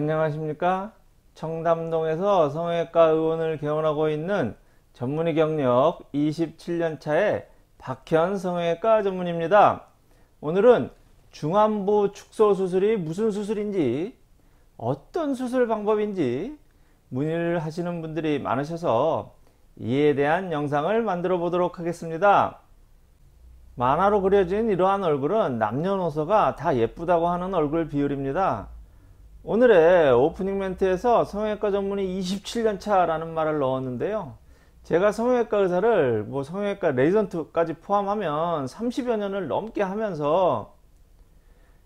안녕하십니까? 청담동에서 성형외과 의원을 개원하고 있는 전문의 경력 27년차의 박현 성형외과 전문의입니다. 오늘은 중안부 축소 수술이 무슨 수술인지, 어떤 수술 방법인지 문의를 하시는 분들이 많으셔서 이에 대한 영상을 만들어 보도록 하겠습니다. 만화로 그려진 이러한 얼굴은 남녀노소가 다 예쁘다고 하는 얼굴 비율입니다. 오늘의 오프닝 멘트에서 성형외과 전문의 27년차 라는 말을 넣었는데요, 제가 성형외과 의사를 성형외과 레지던트까지 포함하면 30여 년을 넘게 하면서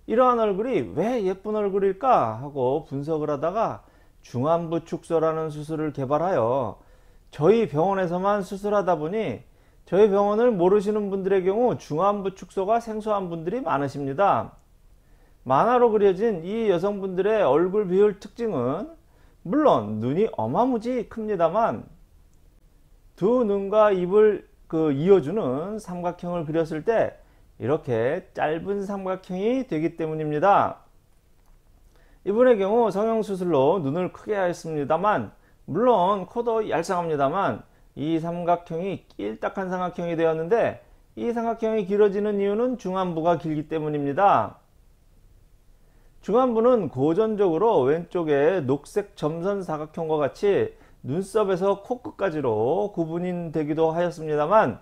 이러한 얼굴이 왜 예쁜 얼굴일까 하고 분석을 하다가 중안부 축소라는 수술을 개발하여 저희 병원에서만 수술하다 보니 저희 병원을 모르시는 분들의 경우 중안부 축소가 생소한 분들이 많으십니다. 만화로 그려진 이 여성분들의 얼굴 비율 특징은 물론 눈이 어마무지 큽니다만, 두 눈과 입을 이어주는 삼각형을 그렸을 때 이렇게 짧은 삼각형이 되기 때문입니다. 이분의 경우 성형수술로 눈을 크게 하였습니다만, 물론 코도 얄쌍합니다만, 이 삼각형이 낄딱한 삼각형이 되었는데, 이 삼각형이 길어지는 이유는 중안부가 길기 때문입니다. 중안부는 고전적으로 왼쪽에 녹색 점선 사각형과 같이 눈썹에서 코끝까지로 구분이 되기도 하였습니다만,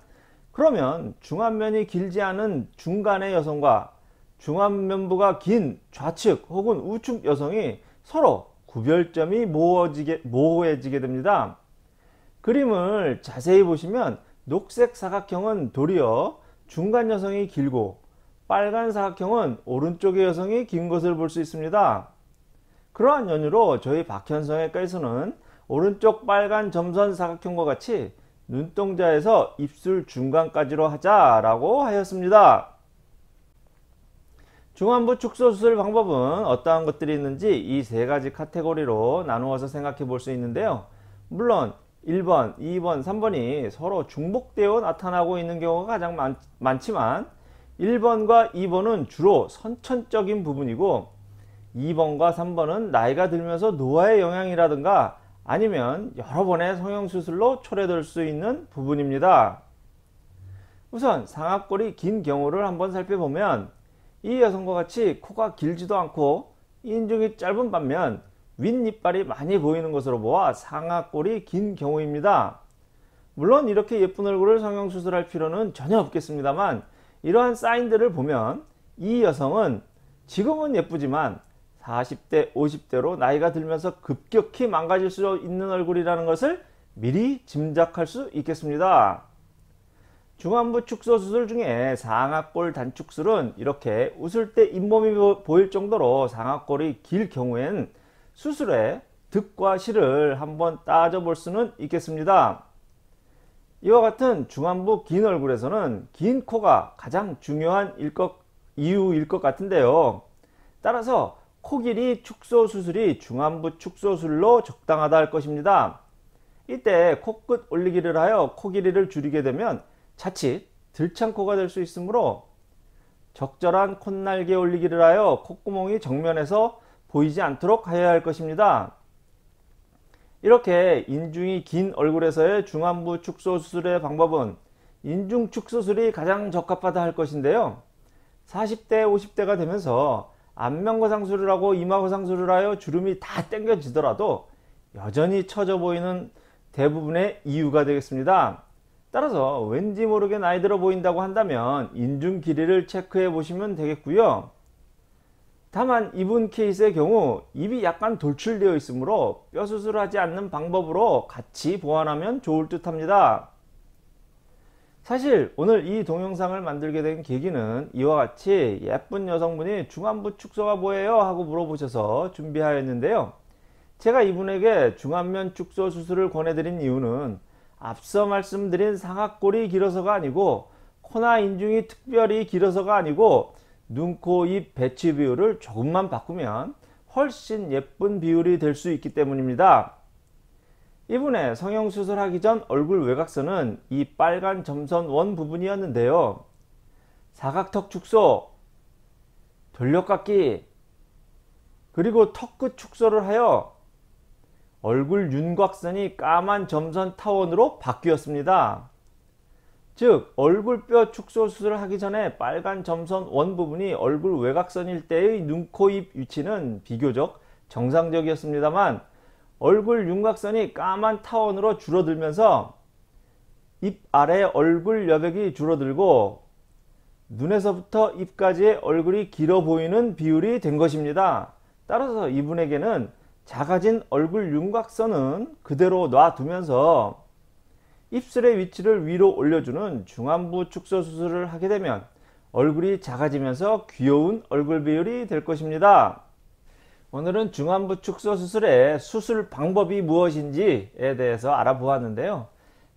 그러면 중안면이 길지 않은 중간의 여성과 중안면부가 긴 좌측 혹은 우측 여성이 서로 구별점이 모호해지게 됩니다. 그림을 자세히 보시면 녹색 사각형은 도리어 중간 여성이 길고, 빨간 사각형은 오른쪽의 여성이 긴 것을 볼 수 있습니다. 그러한 연유로 저희 박현 성형외과에서는 오른쪽 빨간 점선 사각형과 같이 눈동자에서 입술 중간까지로 하자라고 하였습니다. 중안부 축소 수술 방법은 어떠한 것들이 있는지 이 세 가지 카테고리로 나누어서 생각해 볼 수 있는데요, 물론 1번, 2번, 3번이 서로 중복되어 나타나고 있는 경우가 가장 많지만 1번과 2번은 주로 선천적인 부분이고, 2번과 3번은 나이가 들면서 노화의 영향이라든가 아니면 여러 번의 성형수술로 초래될 수 있는 부분입니다. 우선 상악골이 긴 경우를 한번 살펴보면, 이 여성과 같이 코가 길지도 않고 인중이 짧은 반면 윗니빨이 많이 보이는 것으로 보아 상악골이 긴 경우입니다. 물론 이렇게 예쁜 얼굴을 성형수술할 필요는 전혀 없겠습니다만, 이러한 사인들을 보면 이 여성은 지금은 예쁘지만 40대, 50대로 나이가 들면서 급격히 망가질 수 있는 얼굴이라는 것을 미리 짐작할 수 있겠습니다. 중안부 축소 수술 중에 상악골 단축술은 이렇게 웃을 때 잇몸이 보일 정도로 상악골이 길 경우엔 수술의 득과 실을 한번 따져볼 수는 있겠습니다. 이와 같은 중안부 긴 얼굴에서는 긴 코가 가장 중요한 이유일 것 같은데요, 따라서 코 길이 축소 수술이 중안부 축소술로 적당하다 할 것입니다. 이때 코끝 올리기를 하여 코 길이를 줄이게 되면 자칫 들창코가 될 수 있으므로 적절한 콧날개 올리기를 하여 콧구멍이 정면에서 보이지 않도록 하여야 할 것입니다. 이렇게 인중이 긴 얼굴에서의 중안부 축소 수술의 방법은 인중 축소술이 가장 적합하다 할 것인데요, 40대 50대가 되면서 안면거상술을 하고 이마거상술을 하여 주름이 다 당겨지더라도 여전히 처져 보이는 대부분의 이유가 되겠습니다. 따라서 왠지 모르게 나이 들어 보인다고 한다면 인중 길이를 체크해 보시면 되겠고요, 다만 이분 케이스의 경우 입이 약간 돌출되어 있으므로 뼈 수술하지 않는 방법으로 같이 보완하면 좋을 듯 합니다. 사실 오늘 이 동영상을 만들게 된 계기는 이와 같이 예쁜 여성분이 중안부 축소가 뭐예요? 하고 물어보셔서 준비하였는데요, 제가 이분에게 중안면 축소 수술을 권해드린 이유는 앞서 말씀드린 상악골이 길어서가 아니고 코나 인중이 특별히 길어서가 아니고 눈, 코, 입 배치 비율을 조금만 바꾸면 훨씬 예쁜 비율이 될 수 있기 때문입니다. 이분의 성형수술하기 전 얼굴 외곽선은 이 빨간 점선 원 부분이었는데요, 사각턱 축소, 돌려깎기, 그리고 턱끝 축소를 하여 얼굴 윤곽선이 까만 점선 타원으로 바뀌었습니다. 즉 얼굴뼈 축소 수술을 하기 전에 빨간 점선 원 부분이 얼굴 외곽선일 때의 눈, 코, 입 위치는 비교적 정상적이었습니다만 얼굴 윤곽선이 까만 타원으로 줄어들면서 입 아래 얼굴 여백이 줄어들고 눈에서부터 입까지의 얼굴이 길어 보이는 비율이 된 것입니다. 따라서 이분에게는 작아진 얼굴 윤곽선은 그대로 놔두면서 입술의 위치를 위로 올려주는 중안부 축소 수술을 하게 되면 얼굴이 작아지면서 귀여운 얼굴 비율이 될 것입니다. 오늘은 중안부 축소 수술의 수술 방법이 무엇인지에 대해서 알아보았는데요.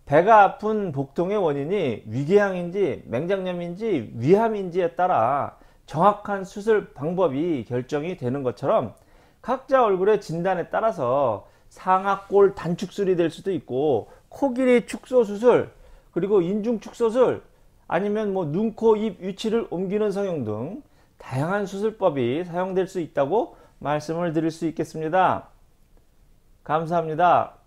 배가 아픈 복통의 원인이 위궤양인지 맹장염인지 위암인지에 따라 정확한 수술 방법이 결정이 되는 것처럼 각자 얼굴의 진단에 따라서 상악골 단축술이 될 수도 있고 코길이 축소수술, 그리고 인중축소술, 아니면 눈, 코, 입 위치를 옮기는 성형 등 다양한 수술법이 사용될 수 있다고 말씀을 드릴 수 있겠습니다. 감사합니다.